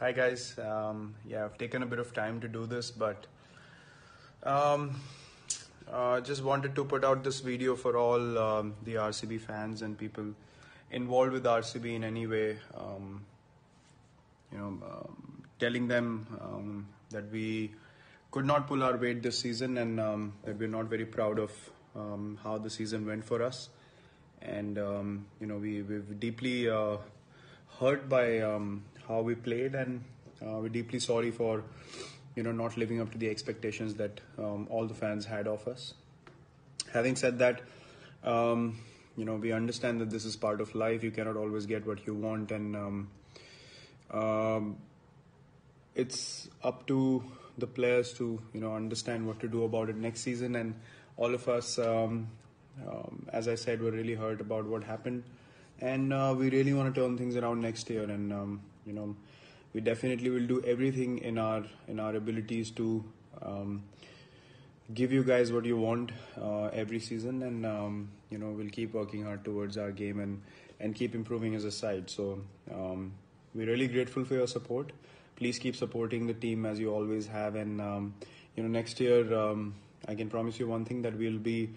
Hi guys, yeah, I've taken a bit of time to do this, but just wanted to put out this video for all the RCB fans and people involved with RCB in any way, telling them that we could not pull our weight this season and that we're not very proud of how the season went for us. And, we're deeply hurt by how we played, and we're deeply sorry for, not living up to the expectations that all the fans had of us. Having said that, we understand that this is part of life. You cannot always get what you want, and it's up to the players to, understand what to do about it next season. And all of us, as I said, we're really hurt about what happened, and we really want to turn things around next year. And we definitely will do everything in our abilities to give you guys what you want every season. And we'll keep working hard towards our game and keep improving as a side. So we're really grateful for your support. Please keep supporting the team as you always have. And next year, I can promise you one thing, that we'll be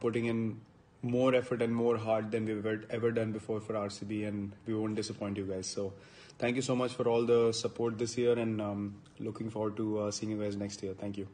putting in more effort and more heart than we've ever done before for RCB, and we won't disappoint you guys. So thank you so much for all the support this year, and looking forward to seeing you guys next year. Thank you.